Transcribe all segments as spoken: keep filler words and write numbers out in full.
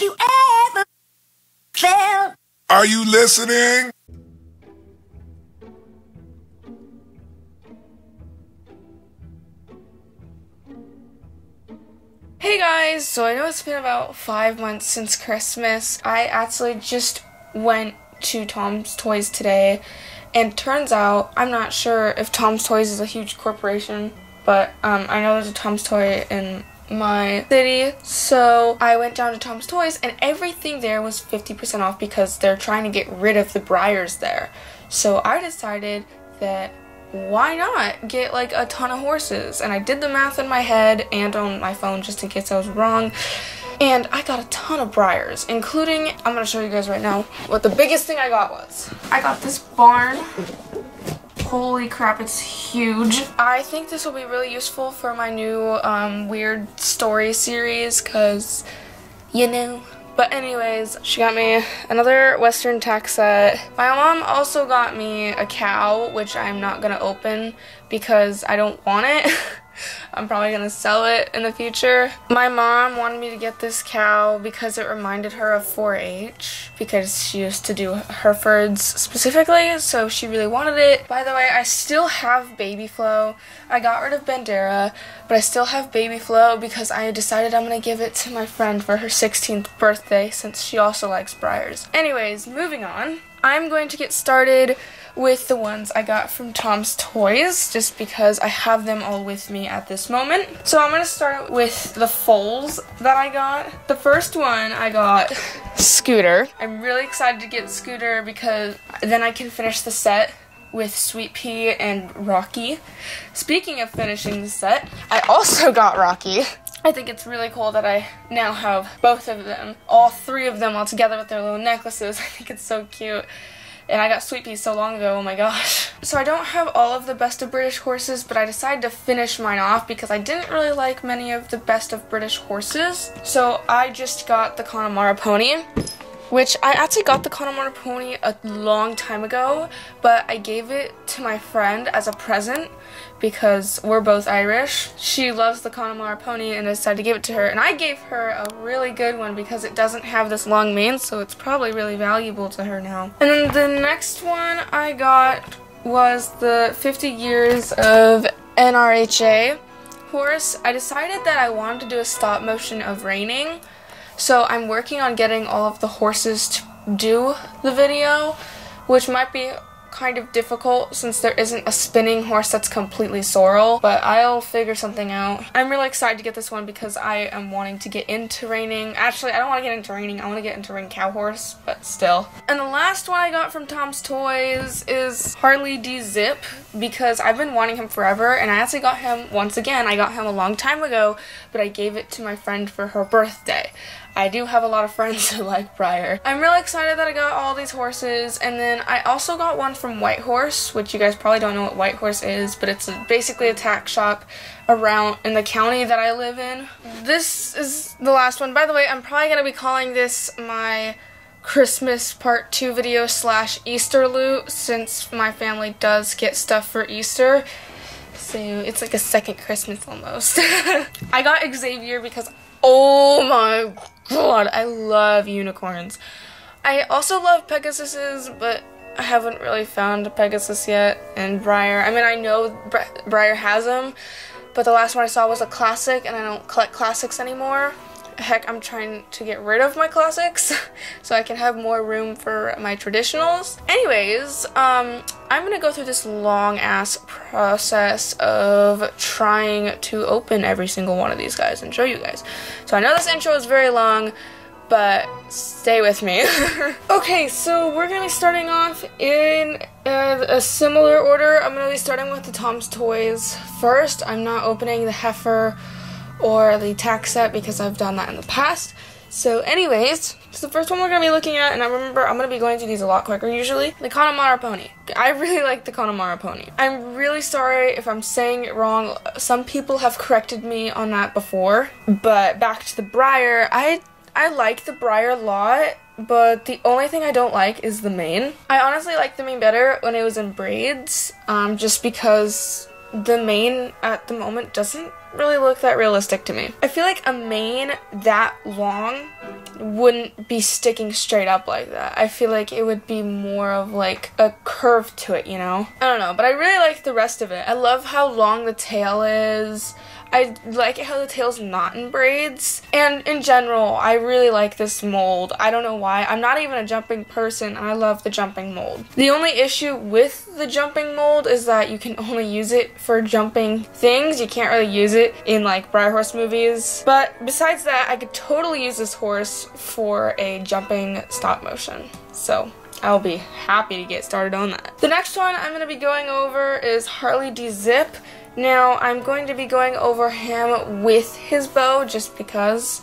that you ever felt. Are you listening? Hey guys, so I know it's been about five months since Christmas. I actually just went to Tom's Toys today, and turns out, I'm not sure if Tom's Toys is a huge corporation, but um, I know there's a Tom's Toy in my city, so I went down to Tom's Toys, and everything there was fifty percent off because they're trying to get rid of the Breyers there. So I decided that why not get like a ton of horses, and I did the math in my head and on my phone just in case I was wrong, and I got a ton of Breyers, including, I'm gonna show you guys right now what the biggest thing I got was. I got this barn. Holy crap, it's huge. I think this will be really useful for my new um, weird story series, cause you know. But anyways, she got me another Western tack set. My mom also got me a cow, which I'm not gonna open because I don't want it. I'm probably gonna sell it in the future. My mom wanted me to get this cow because it reminded her of four H, because she used to do Herefords specifically, so she really wanted it. By the way, I still have Baby Flow. I got rid of Bandera, but I still have Baby Flow because I decided I'm gonna give it to my friend for her sixteenth birthday, since she also likes Breyers. Anyways, moving on. I'm going to get started with the ones I got from Tom's Toys, just because I have them all with me at this moment. So I'm going to start with the foals that I got. The first one I got, Scooter. I'm really excited to get Scooter because then I can finish the set with Sweet Pea and Rocky. Speaking of finishing the set, I also got Rocky. I think it's really cool that I now have both of them, all three of them all together with their little necklaces. I think it's so cute. And I got Sweet Pea so long ago, oh my gosh. So I don't have all of the Best of British horses, but I decided to finish mine off because I didn't really like many of the Best of British horses. So I just got the Connemara Pony, which I actually got the Connemara Pony a long time ago, but I gave it to my friend as a present because we're both Irish. She loves the Connemara Pony and I decided to give it to her, and I gave her a really good one because it doesn't have this long mane, so it's probably really valuable to her now. And then the next one I got was the fifty years of N R H A horse. I decided that I wanted to do a stop motion of reining, so I'm working on getting all of the horses to do the video, which might be kind of difficult since there isn't a spinning horse that's completely sorrel, but I'll figure something out. I'm really excited to get this one because I am wanting to get into reining. Actually, I don't want to get into reining. I want to get into ring cow horse, but still. And the last one I got from Tom's Toys is Harley D. Zip, because I've been wanting him forever, and I actually got him once again. I got him a long time ago, but I gave it to my friend for her birthday. I do have a lot of friends who like Breyer. I'm really excited that I got all these horses, and then I also got one from White Horse, which you guys probably don't know what White Horse is, but it's basically a tack shop around in the county that I live in. This is the last one. By the way, I'm probably going to be calling this my Christmas part two video slash Easter loot, since my family does get stuff for Easter. So it's like a second Christmas almost. I got Xavier because, oh my god, I love unicorns. I also love Pegasuses, but I haven't really found a Pegasus yet. And Breyer, I mean, I know Breyer has them, but the last one I saw was a classic, and I don't collect classics anymore. Heck, I'm trying to get rid of my classics so I can have more room for my traditionals. Anyways, um, I'm gonna go through this long-ass process of trying to open every single one of these guys and show you guys. So I know this intro is very long, but stay with me. Okay, so we're gonna be starting off in uh, a similar order. I'm gonna be starting with the Tom's Toys first. I'm not opening the heifer or the tack set because I've done that in the past. So anyways, so the first one we're going to be looking at, and I remember I'm going to be going through these a lot quicker usually, the Connemara Pony. I really like the Connemara Pony. I'm really sorry if I'm saying it wrong. Some people have corrected me on that before, but back to the Breyer. I, I like the Breyer a lot, but the only thing I don't like is the mane. I honestly liked the mane better when it was in braids, um, just because the mane at the moment doesn't really look that realistic to me. I feel like a mane that long wouldn't be sticking straight up like that. I feel like it would be more of like a curve to it, you know? I don't know, but I really like the rest of it. I love how long the tail is. I like how the tail's not in braids. And in general, I really like this mold. I don't know why. I'm not even a jumping person, and I love the jumping mold. The only issue with the jumping mold is that you can only use it for jumping things. You can't really use it in like Briar Horse movies. But besides that, I could totally use this horse for a jumping stop motion. So I'll be happy to get started on that. The next one I'm going to be going over is Harley D. Zip. Now, I'm going to be going over him with his bow just because.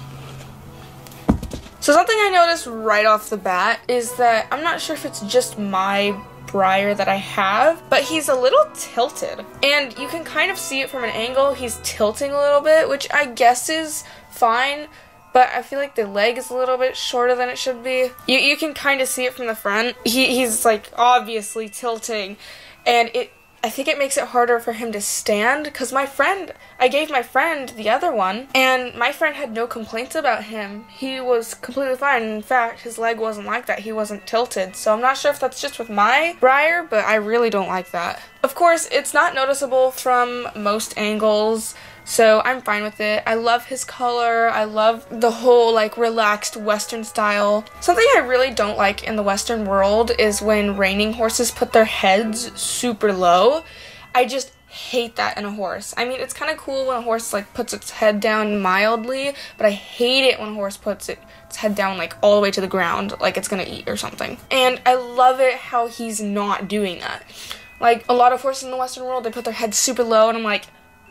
So something I noticed right off the bat is that I'm not sure if it's just my Briar that I have, but he's a little tilted. And you can kind of see it from an angle. He's tilting a little bit, which I guess is fine, but I feel like the leg is a little bit shorter than it should be. You, you can kind of see it from the front. He, he's like obviously tilting, and it I think it makes it harder for him to stand, because my friend, I gave my friend the other one, and my friend had no complaints about him. He was completely fine. In fact, his leg wasn't like that. He wasn't tilted. So I'm not sure if that's just with my Briar, but I really don't like that. Of course, it's not noticeable from most angles, so I'm fine with it. I love his color. I love the whole like relaxed Western style. Something I really don't like in the Western world is when reining horses put their heads super low. I just hate that in a horse. I mean, it's kind of cool when a horse like puts its head down mildly, but I hate it when a horse puts it, its head down like all the way to the ground, like it's gonna eat or something. And I love it how he's not doing that. Like a lot of horses in the Western world, they put their heads super low, and I'm like,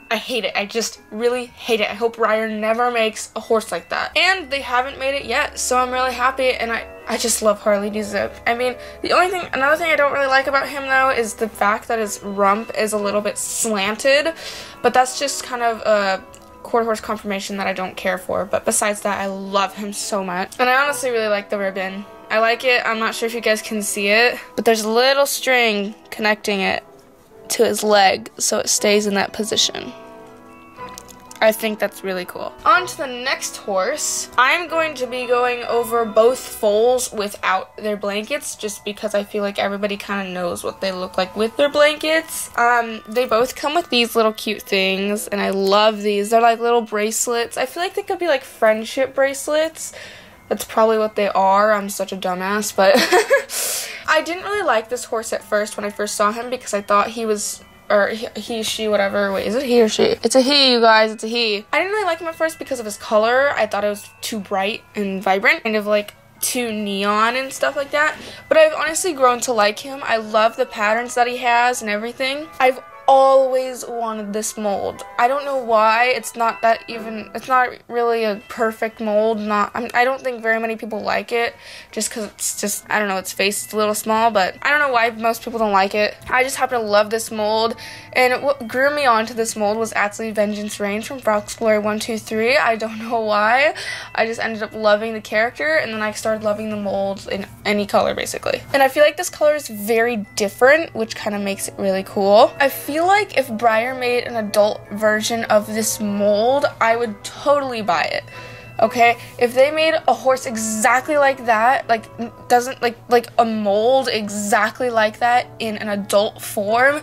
I hate it. I just really hate it. I hope Briar never makes a horse like that. And they haven't made it yet, so I'm really happy, and I, I just love Harley D. Zip. I mean, the only thing, another thing I don't really like about him, though, is the fact that his rump is a little bit slanted, but that's just kind of a quarter horse conformation that I don't care for. But besides that, I love him so much. And I honestly really like the ribbon. I like it. I'm not sure if you guys can see it, but there's a little string connecting it to his leg, so it stays in that position. I think that's really cool. On to the next horse. I'm going to be going over both foals without their blankets, just because I feel like everybody kind of knows what they look like with their blankets. Um, they both come with these little cute things, and I love these. They're like little bracelets. I feel like they could be like friendship bracelets. That's probably what they are. I'm such a dumbass, but I didn't really like this horse at first when I first saw him, because I thought he was, or he, he, she, whatever. Wait, is it he or she? It's a he, you guys. It's a he. I didn't really like him at first because of his color. I thought it was too bright and vibrant, kind of like too neon and stuff like that. But I've honestly grown to like him. I love the patterns that he has and everything. I've always wanted this mold. I don't know why. It's not that even, it's not really a perfect mold. Not, I mean, I don't think very many people like it, just because it's just, I don't know, its face is a little small, but I don't know why most people don't like it. I just happen to love this mold, and what grew me onto this mold was actually Vengeance Reigns from Brock's Glory one two three. I don't know why. I just ended up loving the character, and then I started loving the mold in any color, basically. And I feel like this color is very different, which kind of makes it really cool. I feel I feel like if Briar made an adult version of this mold, I would totally buy it. Okay, if they made a horse exactly like that, like doesn't like like a mold exactly like that in an adult form,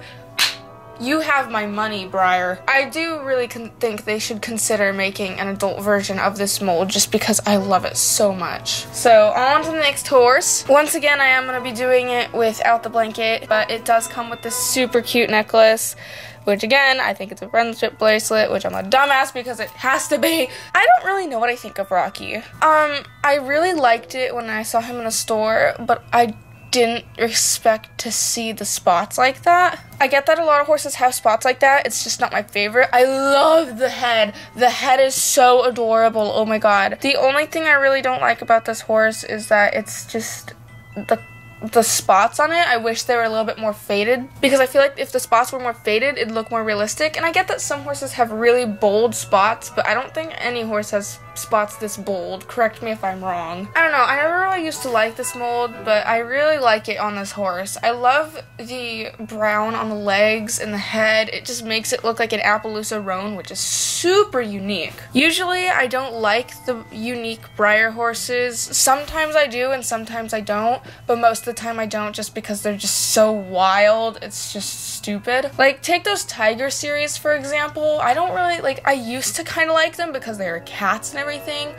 you have my money, Briar. I do really con think they should consider making an adult version of this mold, just because I love it so much. So, on to the next horse. Once again, I am going to be doing it without the blanket, but it does come with this super cute necklace, which again, I think it's a friendship bracelet, which I'm a dumbass because it has to be. I don't really know what I think of Rocky. Um, I really liked it when I saw him in a store, but I didn't expect to see the spots like that. I get that a lot of horses have spots like that. It's just not my favorite. I love the head. The head is so adorable. Oh my god. The only thing I really don't like about this horse is that it's just the the spots on it. I wish they were a little bit more faded, because I feel like if the spots were more faded, it'd look more realistic. And I get that some horses have really bold spots, but I don't think any horse has spots this bold. Correct me if I'm wrong. I don't know, I never really used to like this mold, but I really like it on this horse. I love the brown on the legs and the head. It just makes it look like an Appaloosa roan, which is super unique. Usually I don't like the unique Breyer horses. Sometimes I do and sometimes I don't, but most of the time I don't, just because they're just so wild. It's just stupid. Like, take those Tiger series for example. I don't really like, I used to kind of like them because they were cats and everything,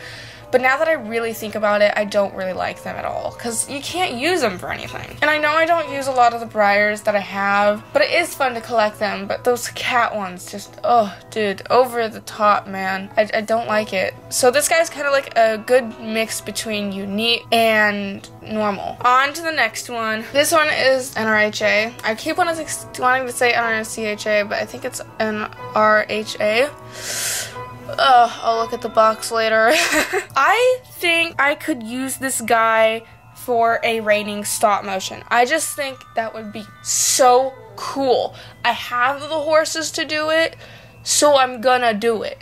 but now that I really think about it, I don't really like them at all because you can't use them for anything. And I know I don't use a lot of the Breyers that I have, but it is fun to collect them. But those cat ones, just, oh dude, over the top, man. I, I don't like it. So this guy's kind of like a good mix between unique and normal. On to the next one. This one is N R H A. I keep wanting to say N R C H A, but I think it's N R H A. Ugh, I'll look at the box later. I think I could use this guy for a reining stop motion. I just think that would be so cool. I have the horses to do it, so I'm gonna do it.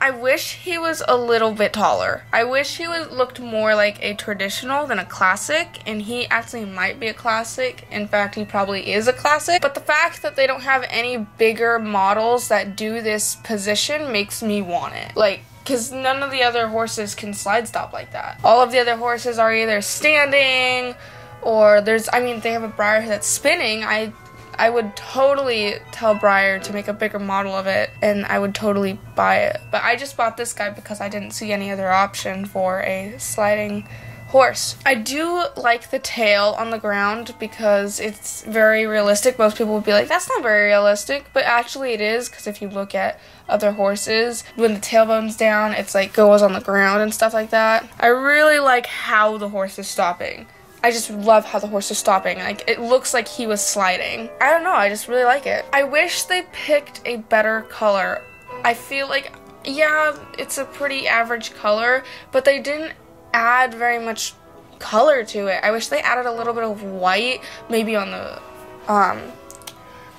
I wish he was a little bit taller. I wish he was looked more like a traditional than a classic, and he actually might be a classic. In fact, he probably is a classic. But the fact that they don't have any bigger models that do this position makes me want it. Like, because none of the other horses can slide stop like that. All of the other horses are either standing, or there's, I mean, they have a Breyer that's spinning. I I would totally tell Breyer to make a bigger model of it, and I would totally buy it. But I just bought this guy because I didn't see any other option for a sliding horse. I do like the tail on the ground because it's very realistic. Most people would be like, that's not very realistic, but actually it is, because if you look at other horses, when the tailbone's down, it's like goes on the ground and stuff like that. I really like how the horse is stopping. I just love how the horse is stopping. Like, it looks like he was sliding. I don't know, I just really like it. I wish they picked a better color. I feel like, yeah, it's a pretty average color, but they didn't add very much color to it. I wish they added a little bit of white, maybe on the, um,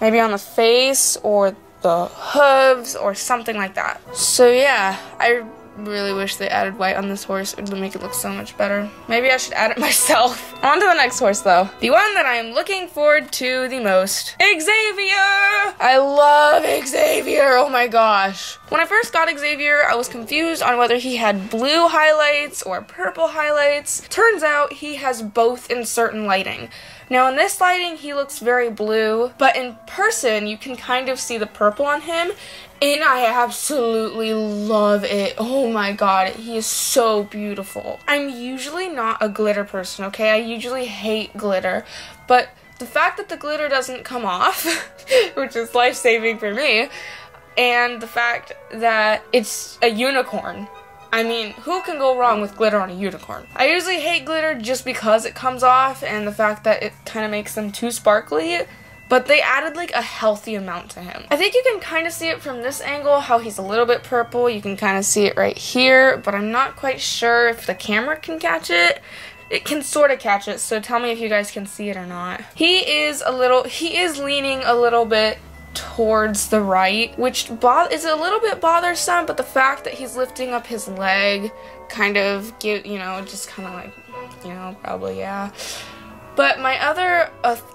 maybe on the face or the hooves or something like that. So yeah, I really wish they added white on this horse. It would make it look so much better. Maybe I should add it myself. On to the next horse though. The one that I am looking forward to the most. Xavier! I love Xavier, oh my gosh. When I first got Xavier, I was confused on whether he had blue highlights or purple highlights. Turns out he has both in certain lighting. Now in this lighting, he looks very blue, but in person, you can kind of see the purple on him, and I absolutely love it. Oh my god, he is so beautiful. I'm usually not a glitter person, okay? I usually hate glitter, but the fact that the glitter doesn't come off, which is life-saving for me, and the fact that it's a unicorn. I mean, who can go wrong with glitter on a unicorn? I usually hate glitter just because it comes off and the fact that it kind of makes them too sparkly. But they added like a healthy amount to him. I think you can kind of see it from this angle, how he's a little bit purple. You can kind of see it right here, but I'm not quite sure if the camera can catch it. It can sort of catch it, so tell me if you guys can see it or not. He is a little, he is leaning a little bit towards the right, which bo- is a little bit bothersome, but the fact that he's lifting up his leg kind of, give, you know, just kind of like, you know, probably, yeah. But my other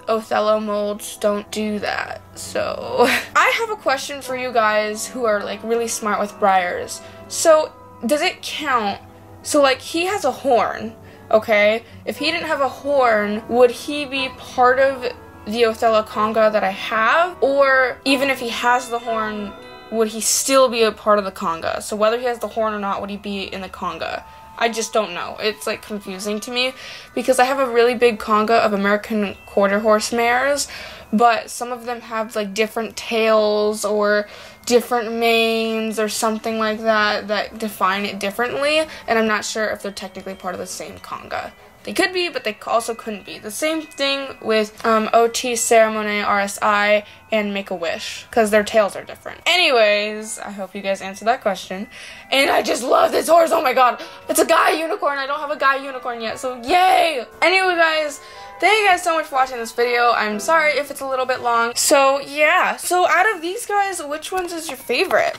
Othello molds don't do that, so. I have a question for you guys who are like really smart with Breyers. So, does it count? So like, he has a horn, okay? If he didn't have a horn, would he be part of the Othello conga that I have? Or even if he has the horn, would he still be a part of the conga? So whether he has the horn or not, would he be in the conga? I just don't know. It's like confusing to me because I have a really big conga of American quarter horse mares, but some of them have like different tails or different manes or something like that that define it differently, and I'm not sure if they're technically part of the same conga. They could be, but they also couldn't be. The same thing with um, O T, Ceremony, R S I, and Make-A-Wish, because their tails are different. Anyways, I hope you guys answered that question. And I just love this horse, oh my god. It's a guy unicorn, I don't have a guy unicorn yet, so yay! Anyway guys, thank you guys so much for watching this video. I'm sorry if it's a little bit long. So yeah, so out of these guys, which ones is your favorite?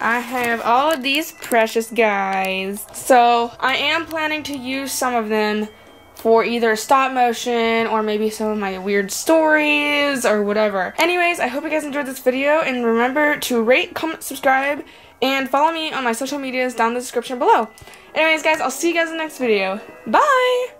I have all of these precious guys. So I am planning to use some of them for either stop motion or maybe some of my weird stories or whatever. Anyways, I hope you guys enjoyed this video, and remember to rate, comment, subscribe, and follow me on my social medias down in the description below. Anyways guys, I'll see you guys in the next video. Bye!